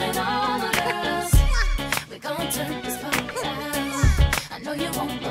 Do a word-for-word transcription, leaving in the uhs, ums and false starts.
and all of us. We're gonna turn this party out. I know you won't.